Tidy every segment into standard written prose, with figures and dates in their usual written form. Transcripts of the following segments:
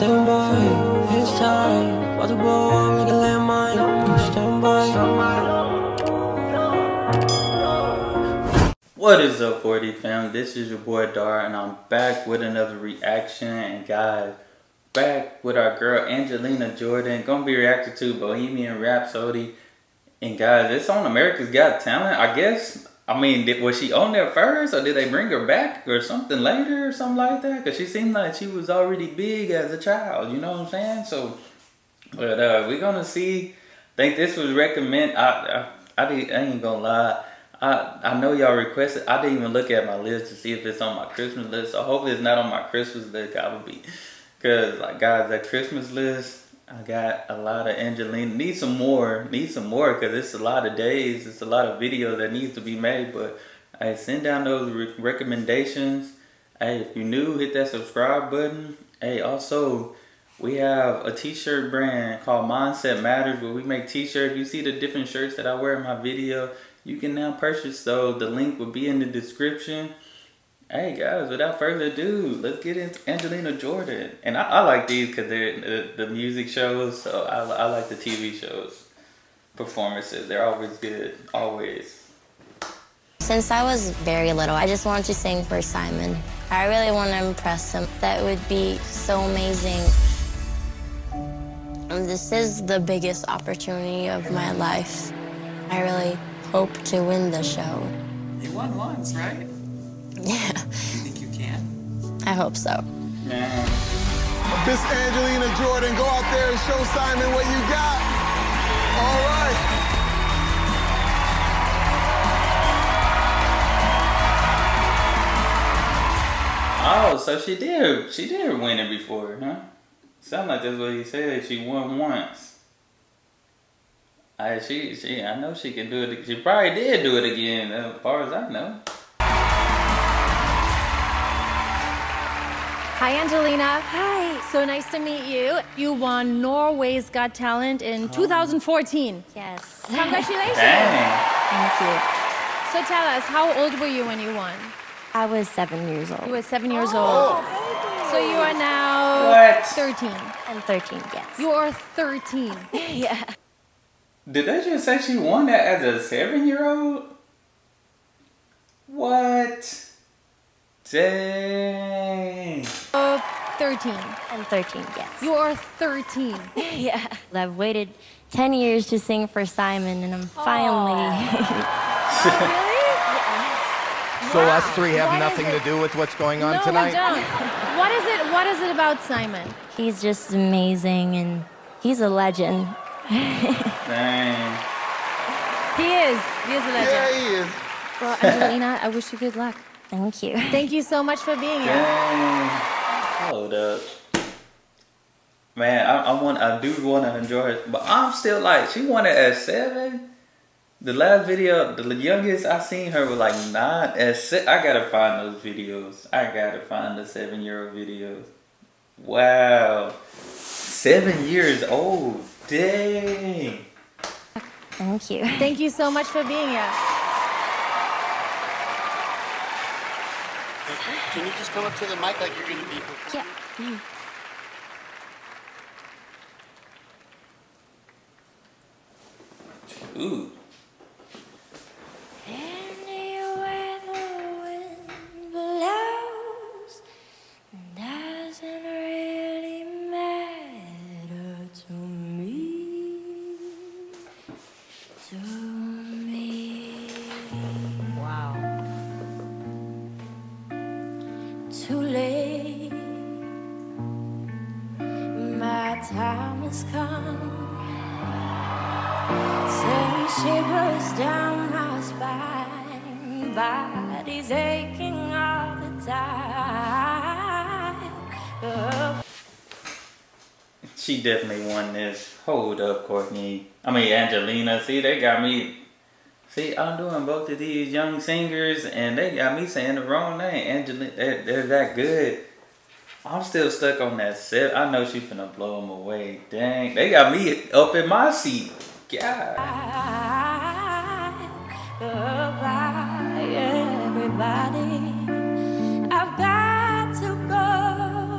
Stand by, it's time. Watch the ball, make a landmine. Stand by. What is up, 4D fam? This is your boy Dar, and I'm back with another reaction. And guys, back with our girl Angelina Jordan. Gonna be reacting to Bohemian Rhapsody. And guys, it's on America's Got Talent, I guess. I mean, was she on there first, or did they bring her back or something later or something like that? Because she seemed like she was already big as a child, you know what I'm saying? So, but we're going to see. I think this was recommended. I ain't going to lie. I know y'all requested. I didn't even look at my list to see if it's on my Christmas list. So, hopefully it's not on my Christmas list. I would be. Because, like, guys, that Christmas list, I got a lot of Angelina. Need some more because it's a lot of days. It's a lot of videos that needs to be made. But hey, send down those recommendations. Hey, if you're new, hit that subscribe button. Hey, also, we have a t-shirt brand called Mindset Matters where we make t-shirts. You see the different shirts that I wear in my video. You can now purchase those. The link will be in the description. Hey guys, without further ado, let's get into Angelina Jordan. And I like these because they're the music shows, so I like the TV shows, performances. They're always good, always. Since I was very little, I just wanted to sing for Simon. I really want to impress him. That would be so amazing. And this is the biggest opportunity of my life. I really hope to win the show. You won once, right? Yeah. You think you can? I hope so. Yeah. This Angelina Jordan, go out there and show Simon what you got. All right. Oh, so she did win it before, huh? Sounds like that's what he said. She won once. I know she can do it. She probably did do it again, as far as I know. Hi, Angelina. Hi. So nice to meet you. You won Norway's Got Talent in 2014. Yes. Congratulations. Dang. Thank you. So tell us, how old were you when you won? I was 7 years old. You were 7 years old. So you are now... What? 13. I'm 13, yes. You are 13. Yeah. Did they just say she won that as a 7-year-old? What? Dang. 13. I'm 13, yes. You are 13. Yeah. I've waited 10 years to sing for Simon, and I'm finally... Really? Yes. So wow. Us three have nothing to do with what's going on tonight? No, we don't. What is it about Simon? He's just amazing, and he's a legend. Dang. He is a legend. Yeah, he is. Well, Angelina, I wish you good luck. Thank you. Thank you so much for being here. Hold up. Man, I do want to enjoy it, but I'm still like, she won it at 7. The last video, the youngest I seen her was like 9 at 6. I gotta find those videos. I gotta find the 7-year-old videos. Wow. 7 years old. Dang. Thank you. Thank you so much for being here. Can you just come up to the mic like you're going to be performing? Yeah. Mm. Ooh. Anywhere the wind blows doesn't really matter to me. Too late, my time has come. Sudden shivers down my spine, body's aching all the time. Oh. She definitely won this. Hold up, Courtney. I mean, Angelina. See, they got me. See, I'm doing both of these young singers, and they got me saying the wrong name. Angelina, they're that good. I'm still stuck on that set. I know she finna blow them away. Dang, they got me up in my seat. God. Everybody, I've got to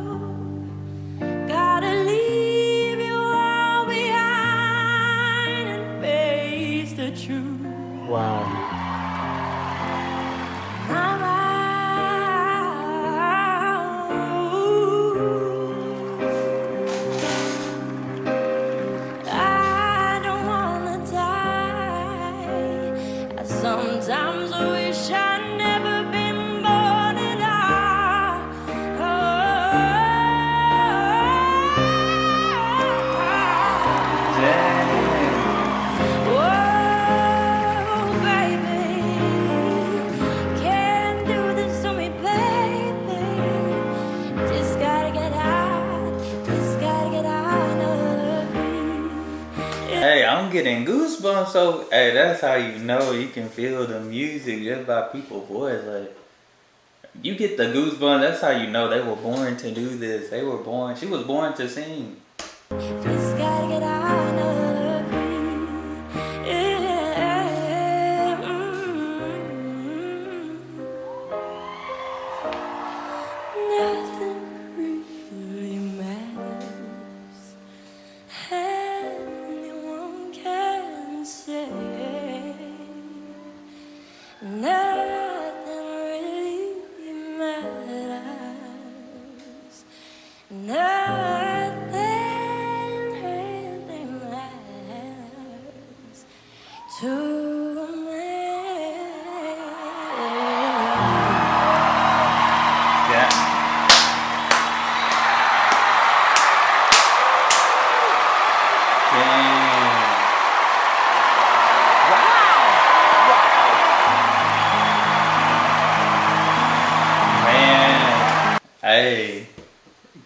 go. Got I'm getting goosebumps. So, hey, that's how you know you can feel the music just by people's voice. Like, you get the goosebumps. That's how you know they were born to do this. They were born. She was born to sing. Just gotta get out of me. Yeah. Nothing really matters. Anyone can say nothing really matters.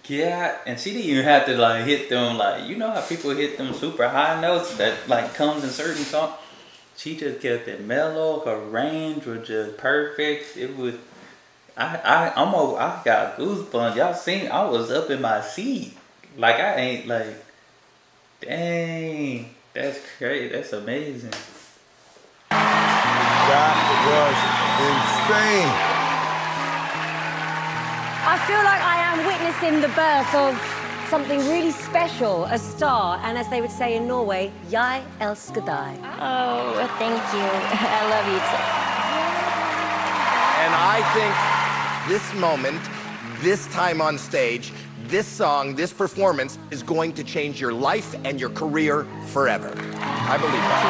Yeah, and she didn't even have to like hit them, like, you know how people hit them super high notes that like comes in certain songs. She just kept it mellow. Her range was just perfect. It was, I got goosebumps. Y'all seen? I was up in my seat. Like I ain't like, dang, that's crazy. That's amazing. That was insane. I feel like I am witnessing the birth of something really special, a star, and as they would say in Norway, jeg elsker deg. Oh, thank you. I love you too. And I think this moment, this time on stage, this song, this performance is going to change your life and your career forever. I believe that.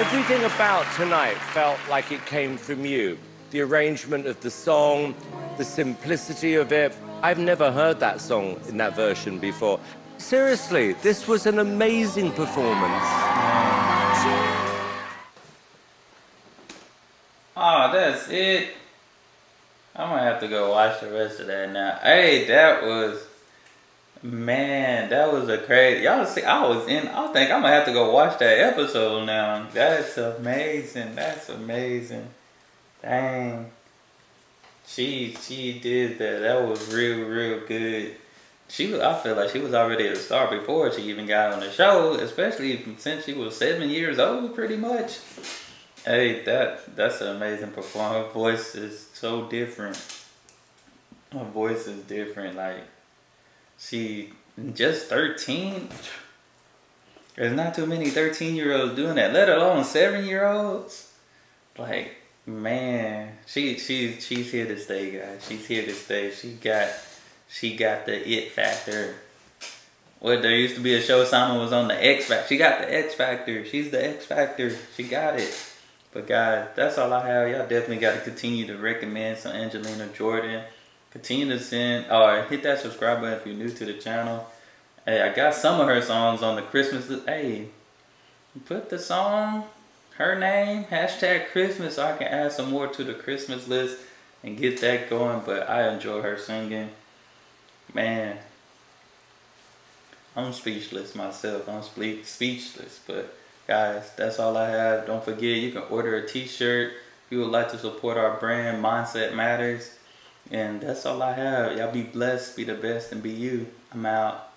Everything about tonight felt like it came from you. The arrangement of the song, the simplicity of it. I've never heard that song in that version before. Seriously, this was an amazing performance. Ah, that's it. I'm gonna have to go watch the rest of that now. Hey, that was, man, that was a crazy, y'all see, I think I'm gonna have to go watch that episode now. That's amazing, that's amazing. Dang, she did that. That was real, real good. She was, I feel like she was already a star before she even got on the show, especially since she was 7 years old, pretty much. Hey, that's an amazing performance. Her voice is so different. Her voice is different. Like, she just 13. There's not too many 13-year-olds doing that, let alone 7-year-olds. Like, man, she's here to stay, guys. She's here to stay. She got the it factor. Well, there used to be a show Simon was on, the X Factor. She got the X Factor. She's the X Factor. She got it. But guys, that's all I have. Y'all definitely got to continue to recommend some Angelina Jordan. Continue to send or hit that subscribe button if you're new to the channel. Hey, I got some of her songs on the Christmas list. Hey, put the song, her name, hashtag Christmas, so I can add some more to the Christmas list and get that going. But I enjoy her singing. Man, I'm speechless myself. I'm speechless. But guys, that's all I have. Don't forget, you can order a t-shirt if you would like to support our brand, Mindset Matters. And that's all I have. Y'all be blessed, be the best, and be you. I'm out.